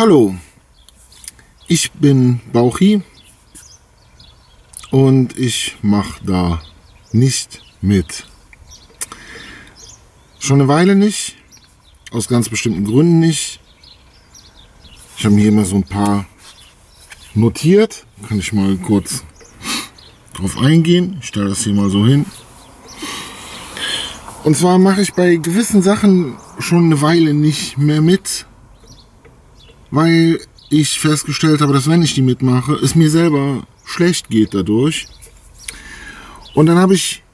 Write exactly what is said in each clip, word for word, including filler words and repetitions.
Hallo, ich bin Bauchi und ich mache da nicht mit. Schon eine Weile nicht, aus ganz bestimmten Gründen nicht. Ich habe mir hier mal so ein paar notiert, kann ich mal kurz drauf eingehen. Ich stelle das hier mal so hin. Und zwar mache ich bei gewissen Sachen schon eine Weile nicht mehr mit, weil ich festgestellt habe, dass wenn ich die mitmache, es mir selber schlecht geht dadurch. Und dann habe ich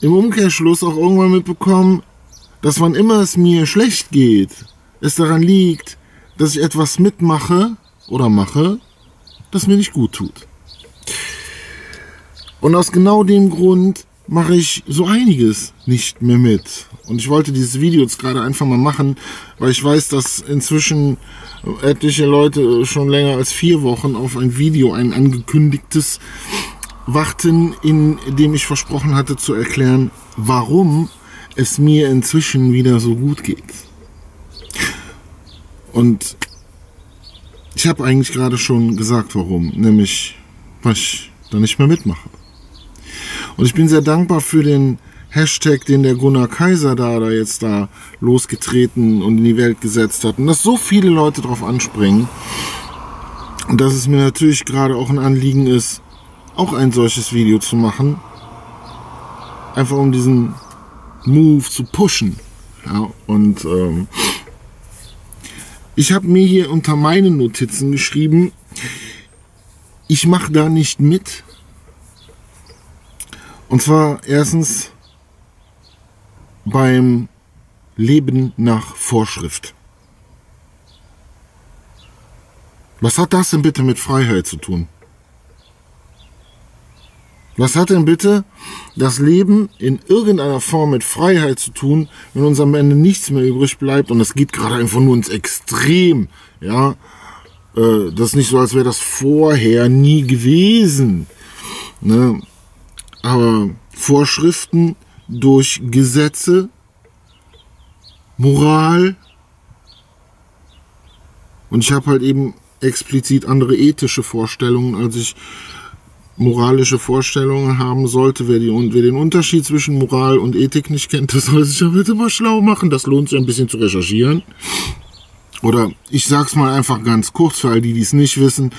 im Umkehrschluss auch irgendwann mitbekommen, dass wann immer es mir schlecht geht, es daran liegt, dass ich etwas mitmache oder mache, das mir nicht gut tut. Und aus genau dem Grund mache ich so einiges nicht mehr mit. Und ich wollte dieses Video jetzt gerade einfach mal machen, weil ich weiß, dass inzwischen etliche Leute schon länger als vier Wochen auf ein Video, ein angekündigtes, warten, in dem ich versprochen hatte zu erklären, warum es mir inzwischen wieder so gut geht. Und ich habe eigentlich gerade schon gesagt, warum. Nämlich, weil ich da nicht mehr mitmache. Und ich bin sehr dankbar für den Hashtag, den der Gunnar Kaiser da, da jetzt da losgetreten und in die Welt gesetzt hat. Und dass so viele Leute drauf anspringen. Und dass es mir natürlich gerade auch ein Anliegen ist, auch ein solches Video zu machen. Einfach um diesen Move zu pushen. Ja, und ähm, ich habe mir hier unter meinen Notizen geschrieben, ich mache da nicht mit. Und zwar erstens beim Leben nach Vorschrift. Was hat das denn bitte mit Freiheit zu tun? Was hat denn bitte das Leben in irgendeiner Form mit Freiheit zu tun, wenn uns am Ende nichts mehr übrig bleibt? Und das geht gerade einfach nur ins Extrem. Ja? Das ist nicht so, als wäre das vorher nie gewesen. Ne? Aber Vorschriften durch Gesetze, Moral, und ich habe halt eben explizit andere ethische Vorstellungen, als ich moralische Vorstellungen haben sollte. Wer, die, und wer den Unterschied zwischen Moral und Ethik nicht kennt, der soll sich ja bitte mal schlau machen. Das lohnt sich ein bisschen zu recherchieren. Oder ich sag's mal einfach ganz kurz für all die, die es nicht wissen.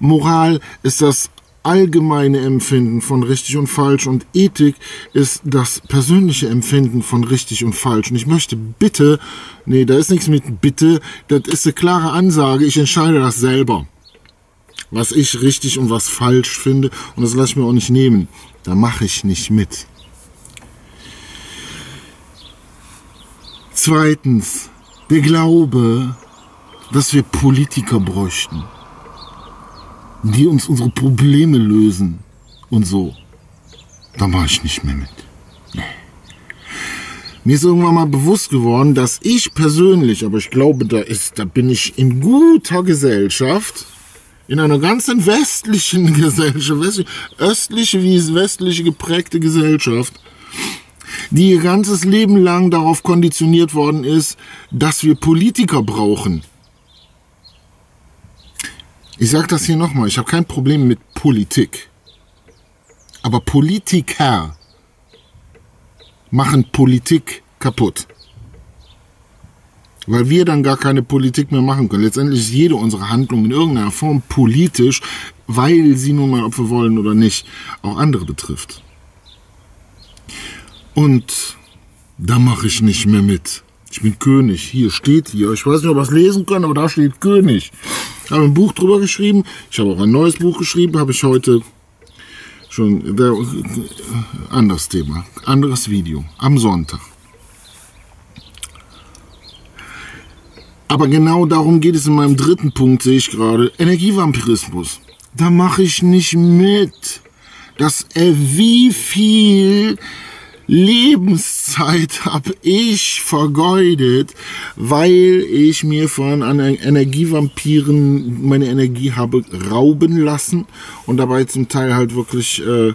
Moral ist das allgemeine Empfinden von richtig und falsch, und Ethik ist das persönliche Empfinden von richtig und falsch. Und ich möchte bitte, nee, da ist nichts mit bitte, das ist eine klare Ansage, ich entscheide das selber, was ich richtig und was falsch finde, und das lasse ich mir auch nicht nehmen. Da mache ich nicht mit. Zweitens, der Glaube, dass wir Politiker bräuchten, die uns unsere Probleme lösen und so. Da mache ich nicht mehr mit. Nee. Mir ist irgendwann mal bewusst geworden, dass ich persönlich, aber ich glaube, da ist, da bin ich in guter Gesellschaft, in einer ganzen westlichen Gesellschaft, westlich, östliche wie westliche geprägte Gesellschaft, die ihr ganzes Leben lang darauf konditioniert worden ist, dass wir Politiker brauchen. Ich sage das hier nochmal, ich habe kein Problem mit Politik. Aber Politiker machen Politik kaputt. Weil wir dann gar keine Politik mehr machen können. Letztendlich ist jede unserer Handlung in irgendeiner Form politisch, weil sie nun mal, ob wir wollen oder nicht, auch andere betrifft. Und da mache ich nicht mehr mit. Ich bin König. Hier steht hier. Ich weiß nicht, ob ihr es lesen könnt, aber da steht König. Ich habe ein Buch drüber geschrieben. Ich habe auch ein neues Buch geschrieben. Habe ich heute schon. Der, anderes Thema. Anderes Video. Am Sonntag. Aber genau darum geht es in meinem dritten Punkt, sehe ich gerade. Energievampirismus. Da mache ich nicht mit. Das, äh, wie viel Lebenszeit habe ich vergeudet, weil ich mir von Energievampiren meine Energie habe rauben lassen und dabei zum Teil halt wirklich äh,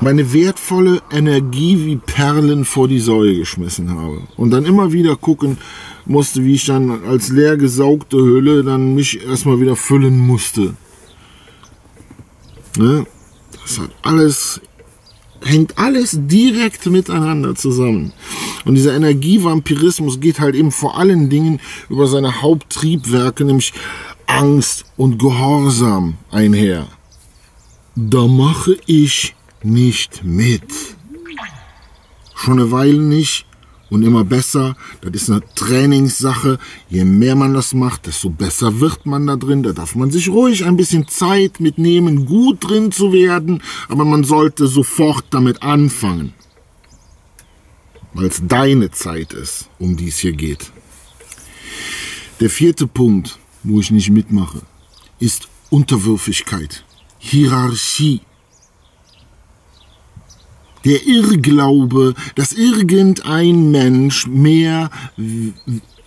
meine wertvolle Energie wie Perlen vor die Säue geschmissen habe. Und dann immer wieder gucken musste, wie ich dann als leer gesaugte Hülle dann mich erstmal wieder füllen musste. Ne? Das hat alles, hängt alles direkt miteinander zusammen. Und dieser Energievampirismus geht halt eben vor allen Dingen über seine Haupttriebwerke, nämlich Angst und Gehorsam einher. Da mache ich nicht mit. Schon eine Weile nicht und immer besser. Das ist eine Trainingssache. Je mehr man das macht, desto besser wird man da drin. Da darf man sich ruhig ein bisschen Zeit mitnehmen, gut drin zu werden. Aber man sollte sofort damit anfangen. Weil es deine Zeit ist, um die es hier geht. Der vierte Punkt, wo ich nicht mitmache, ist Unterwürfigkeit. Hierarchie. Der Irrglaube, dass irgendein Mensch mehr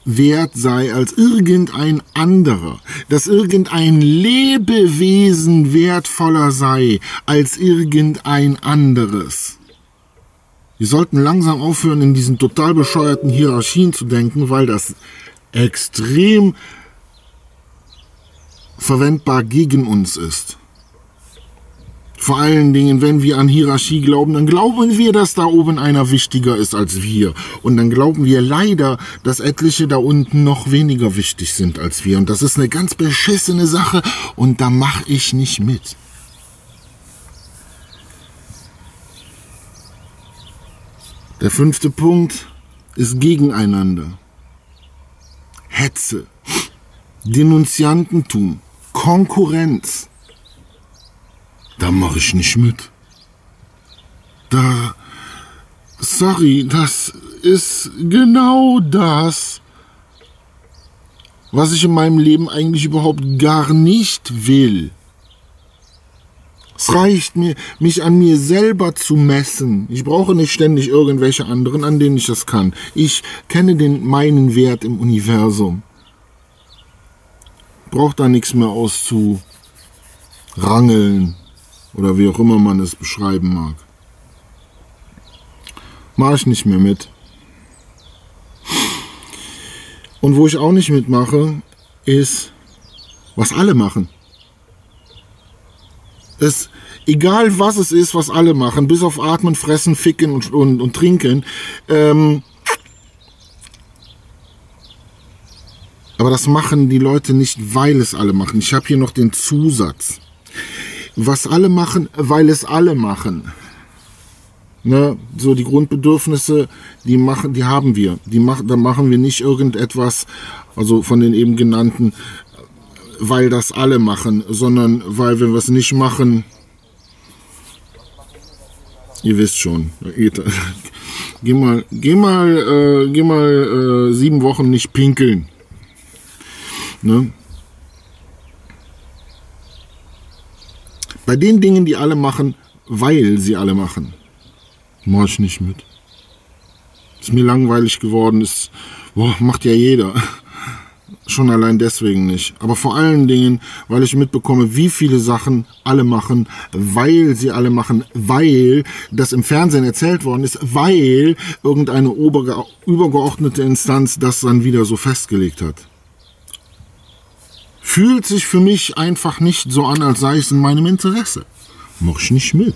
wert sei als irgendein anderer. Dass irgendein Lebewesen wertvoller sei als irgendein anderes. Wir sollten langsam aufhören, in diesen total bescheuerten Hierarchien zu denken, weil das extrem verwendbar gegen uns ist. Vor allen Dingen, wenn wir an Hierarchie glauben, dann glauben wir, dass da oben einer wichtiger ist als wir. Und dann glauben wir leider, dass etliche da unten noch weniger wichtig sind als wir. Und das ist eine ganz beschissene Sache und da mache ich nicht mit. Der fünfte Punkt ist Gegeneinander. Hetze, Denunziantentum, Konkurrenz. Da mache ich nicht mit. Da, sorry, das ist genau das, was ich in meinem Leben eigentlich überhaupt gar nicht will. Es reicht mir, mich an mir selber zu messen. Ich brauche nicht ständig irgendwelche anderen, an denen ich das kann. Ich kenne den, meinen Wert im Universum. Brauche da nichts mehr auszurangeln. Oder wie auch immer man es beschreiben mag. Mache ich nicht mehr mit. Und wo ich auch nicht mitmache, ist, was alle machen. Es, egal was es ist, was alle machen, bis auf Atmen, Fressen, Ficken und, und, und Trinken. Ähm, aber das machen die Leute nicht, weil es alle machen. Ich habe hier noch den Zusatz. Was alle machen, weil es alle machen. Ne? So die Grundbedürfnisse, die, machen, die haben wir. Die mach, da machen wir nicht irgendetwas, also von den eben genannten, weil das alle machen, sondern weil wenn wir es nicht machen, ihr wisst schon, geh mal, geh mal, äh, geh mal äh, sieben Wochen nicht pinkeln. Ne? Bei den Dingen, die alle machen, weil sie alle machen, mache ich nicht mit. Ist mir langweilig geworden, ist, boah, macht ja jeder. Schon allein deswegen nicht. Aber vor allen Dingen, weil ich mitbekomme, wie viele Sachen alle machen, weil sie alle machen, weil das im Fernsehen erzählt worden ist, weil irgendeine ober- übergeordnete Instanz das dann wieder so festgelegt hat. Fühlt sich für mich einfach nicht so an, als sei es in meinem Interesse. Mach ich nicht mit.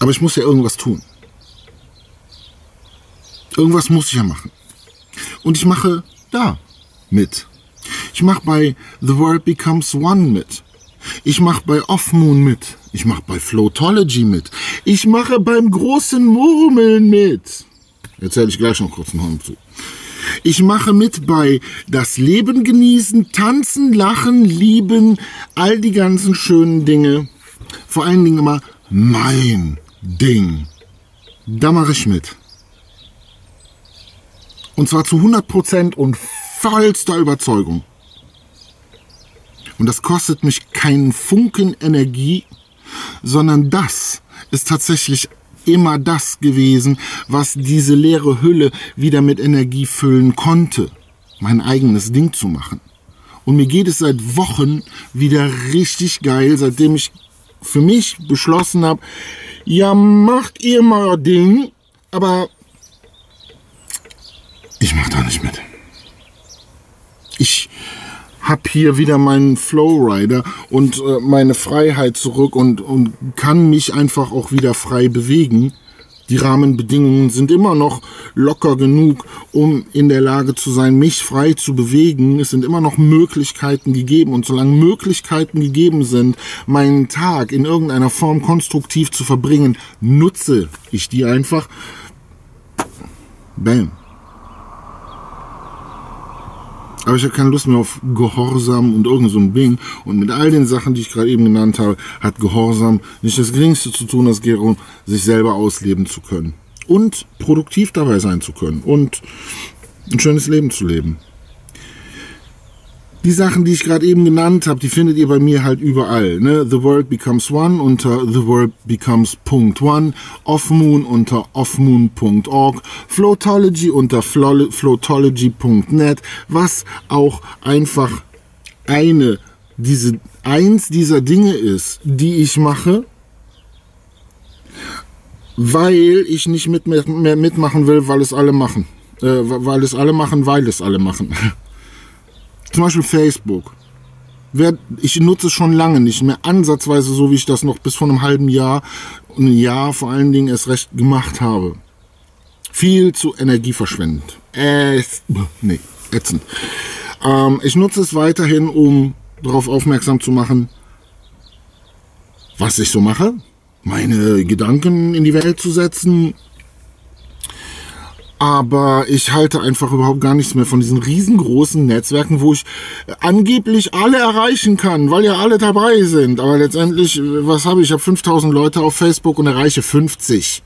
Aber ich muss ja irgendwas tun. Irgendwas muss ich ja machen. Und ich mache da mit. Ich mache bei The World Becomes One mit. Ich mache bei Off Moon mit. Ich mache bei Flowtology mit. Ich mache beim großen Murmeln mit. Erzähle ich gleich noch kurz einen Horn zu. Ich mache mit bei das Leben genießen, tanzen, lachen, lieben, all die ganzen schönen Dinge. Vor allen Dingen immer mein Ding. Da mache ich mit. Und zwar zu hundert Prozent und vollster Überzeugung. Und das kostet mich keinen Funken Energie, sondern das ist tatsächlich immer das gewesen, was diese leere Hülle wieder mit Energie füllen konnte, mein eigenes Ding zu machen. Und mir geht es seit Wochen wieder richtig geil, seitdem ich für mich beschlossen habe, ja, macht ihr mal euer Ding, aber ich mach da nicht mit. Ich habe hier wieder meinen Flowrider und äh, meine Freiheit zurück und, und kann mich einfach auch wieder frei bewegen. Die Rahmenbedingungen sind immer noch locker genug, um in der Lage zu sein, mich frei zu bewegen. Es sind immer noch Möglichkeiten gegeben. Und solange Möglichkeiten gegeben sind, meinen Tag in irgendeiner Form konstruktiv zu verbringen, nutze ich die einfach. Bam. Aber ich habe keine Lust mehr auf Gehorsam und irgend so ein Ding. Und mit all den Sachen, die ich gerade eben genannt habe, hat Gehorsam nicht das Geringste zu tun, als darum, sich selber ausleben zu können. Und produktiv dabei sein zu können. Und ein schönes Leben zu leben. Die Sachen, die ich gerade eben genannt habe, die findet ihr bei mir halt überall. Ne? The World Becomes One unter the world becomes Punkt one, Off Moon unter off moon Punkt org, Flowtology unter flowtology Punkt net, was auch einfach eine, diese, eins dieser Dinge ist, die ich mache, weil ich nicht mit, mehr mitmachen will, weil es alle machen. Äh, weil es alle machen, weil es alle machen. Zum Beispiel Facebook. Ich nutze es schon lange nicht mehr ansatzweise so, wie ich das noch bis vor einem halben Jahr, ein Jahr vor allen Dingen erst recht gemacht habe. Viel zu energieverschwendend. Äh, nee, ätzend. Ähm, ich nutze es weiterhin, um darauf aufmerksam zu machen, was ich so mache, meine Gedanken in die Welt zu setzen. Aber ich halte einfach überhaupt gar nichts mehr von diesen riesengroßen Netzwerken, wo ich angeblich alle erreichen kann, weil ja alle dabei sind. Aber letztendlich, was habe ich? Ich habe fünftausend Leute auf Facebook und erreiche fünfzig.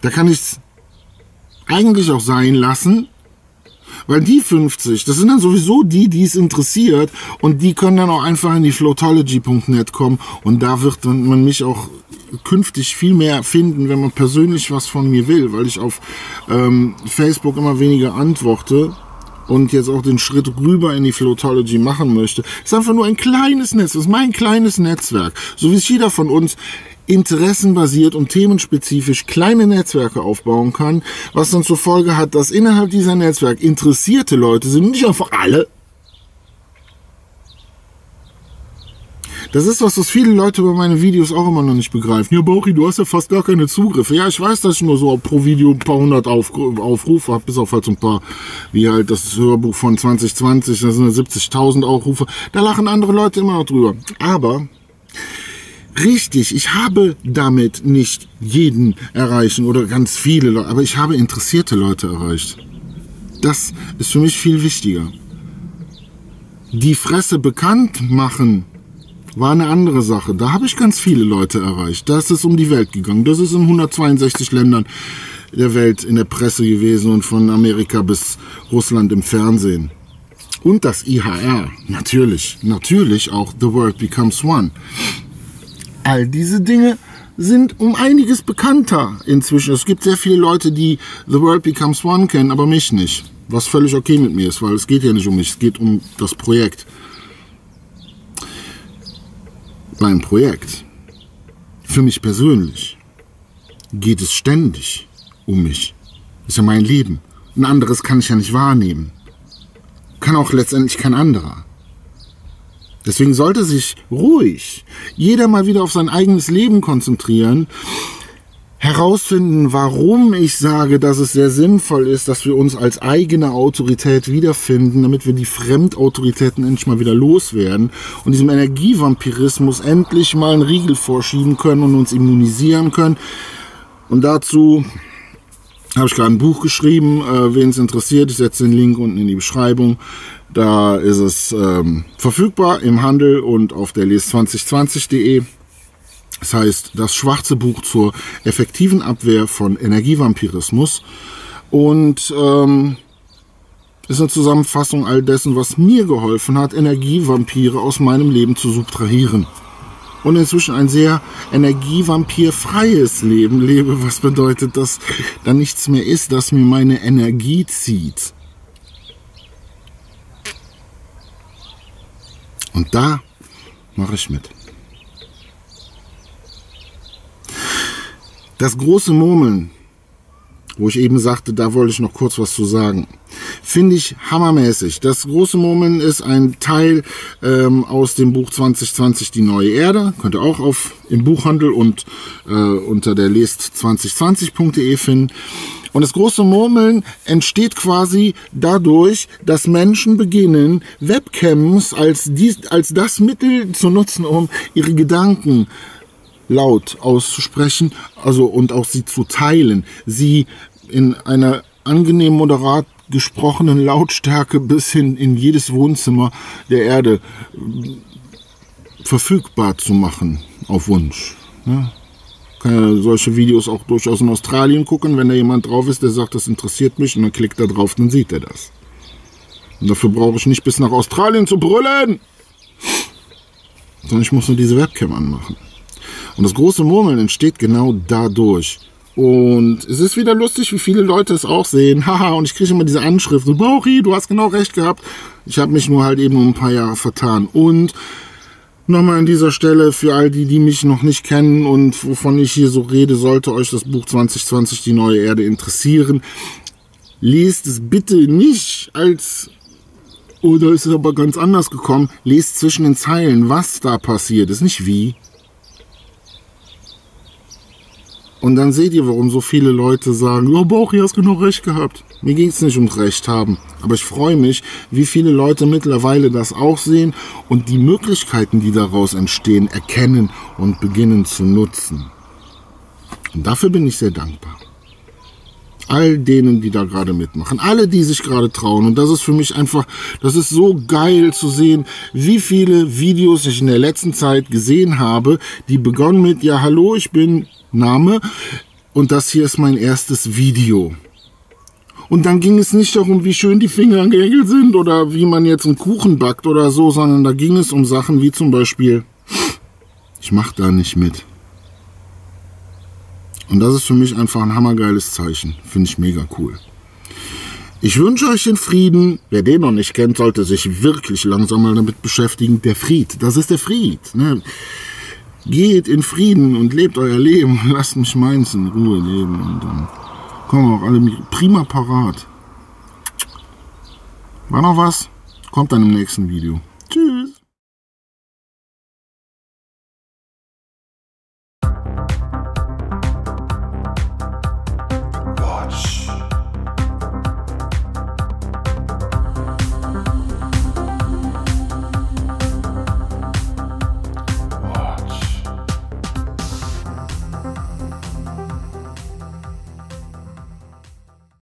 Da kann ich es eigentlich auch sein lassen, weil die fünfzig, das sind dann sowieso die, die es interessiert. Und die können dann auch einfach in die flowtology Punkt net kommen. Und da wird man mich auch künftig viel mehr finden, wenn man persönlich was von mir will, weil ich auf ähm, Facebook immer weniger antworte und jetzt auch den Schritt rüber in die Flowtology machen möchte. Es ist einfach nur ein kleines Netz, es ist mein kleines Netzwerk, so wie es jeder von uns interessenbasiert und themenspezifisch kleine Netzwerke aufbauen kann, was dann zur Folge hat, dass innerhalb dieser Netzwerk interessierte Leute sind, nicht einfach alle. Das ist was, was viele Leute über meine Videos auch immer noch nicht begreifen. Ja, Bauchi, du hast ja fast gar keine Zugriffe. Ja, ich weiß, dass ich nur so pro Video ein paar hundert Aufrufe habe, bis auf halt so ein paar, wie halt das Hörbuch von zwanzig zwanzig, da sind siebzigtausend Aufrufe. Da lachen andere Leute immer noch drüber. Aber, richtig, ich habe damit nicht jeden erreichen oder ganz viele Leute, aber ich habe interessierte Leute erreicht. Das ist für mich viel wichtiger. Die Fresse bekannt machen war eine andere Sache. Da habe ich ganz viele Leute erreicht. Da ist es um die Welt gegangen. Das ist in hundertzweiundsechzig Ländern der Welt in der Presse gewesen und von Amerika bis Russland im Fernsehen. Und das I H R. Natürlich. Natürlich auch The World Becomes One. All diese Dinge sind um einiges bekannter inzwischen. Es gibt sehr viele Leute, die The World Becomes One kennen, aber mich nicht. Was völlig okay mit mir ist, weil es geht ja nicht um mich. Es geht um das Projekt. Mein Projekt, für mich persönlich, geht es ständig um mich. Das ist ja mein Leben. Ein anderes kann ich ja nicht wahrnehmen. Kann auch letztendlich kein anderer. Deswegen sollte sich ruhig jeder mal wieder auf sein eigenes Leben konzentrieren, herausfinden, warum ich sage, dass es sehr sinnvoll ist, dass wir uns als eigene Autorität wiederfinden, damit wir die Fremdautoritäten endlich mal wieder loswerden und diesem Energievampirismus endlich mal einen Riegel vorschieben können und uns immunisieren können. Und dazu habe ich gerade ein Buch geschrieben, äh, wen es interessiert, ich setze den Link unten in die Beschreibung. Da ist es ähm, verfügbar im Handel und auf der les zwanzig zwanzig punkt de. Das heißt, das schwarze Buch zur effektiven Abwehr von Energievampirismus. Und ähm, ist eine Zusammenfassung all dessen, was mir geholfen hat, Energievampire aus meinem Leben zu subtrahieren. Und inzwischen ein sehr energievampirfreies Leben lebe, was bedeutet, dass da nichts mehr ist, das mir meine Energie zieht. Und da mache ich mit. Das große Murmeln, wo ich eben sagte, da wollte ich noch kurz was zu sagen, finde ich hammermäßig. Das große Murmeln ist ein Teil ähm, aus dem Buch zwanzig zwanzig Die Neue Erde. Könnt ihr auch auf, im Buchhandel und äh, unter der les zwanzig zwanzig punkt de finden. Und das große Murmeln entsteht quasi dadurch, dass Menschen beginnen, Webcams als, dies, als das Mittel zu nutzen, um ihre Gedanken laut auszusprechen, also und auch sie zu teilen, sie in einer angenehm moderat gesprochenen Lautstärke bis hin in jedes Wohnzimmer der Erde verfügbar zu machen, auf Wunsch. Ja. Kann ja solche Videos auch durchaus in Australien gucken, wenn da jemand drauf ist, der sagt, das interessiert mich, und dann klickt er drauf, dann sieht er das. Und dafür brauche ich nicht bis nach Australien zu brüllen, sondern ich muss nur diese Webcam anmachen. Und das große Murmeln entsteht genau dadurch. Und es ist wieder lustig, wie viele Leute es auch sehen. Haha, und ich kriege immer diese Anschrift. So, Bauchi, du hast genau recht gehabt. Ich habe mich nur halt eben um ein paar Jahre vertan. Und nochmal an dieser Stelle für all die, die mich noch nicht kennen und wovon ich hier so rede, sollte euch das Buch zwanzig zwanzig Die Neue Erde interessieren. Lest es bitte nicht als... Oder ist es aber ganz anders gekommen? Lest zwischen den Zeilen, was da passiert ist, nicht wie. Und dann seht ihr, warum so viele Leute sagen, oh Bauchi, hast du noch recht gehabt. Mir ging es nicht ums Recht haben. Aber ich freue mich, wie viele Leute mittlerweile das auch sehen und die Möglichkeiten, die daraus entstehen, erkennen und beginnen zu nutzen. Und dafür bin ich sehr dankbar. All denen, die da gerade mitmachen, alle, die sich gerade trauen. Und das ist für mich einfach, das ist so geil zu sehen, wie viele Videos ich in der letzten Zeit gesehen habe, die begonnen mit, ja hallo, ich bin... Name, und das hier ist mein erstes Video. Und dann ging es nicht darum, wie schön die Fingernägel sind oder wie man jetzt einen Kuchen backt oder so, sondern da ging es um Sachen wie zum Beispiel, ich mache da nicht mit. Und das ist für mich einfach ein hammergeiles Zeichen. Finde ich mega cool. Ich wünsche euch den Frieden. Wer den noch nicht kennt, sollte sich wirklich langsam mal damit beschäftigen. Der Fried, das ist der Fried, ne? Geht in Frieden und lebt euer Leben. Lasst mich meins in Ruhe leben. Und dann kommen wir auch alle prima parat. War noch was? Kommt dann im nächsten Video. Tschüss.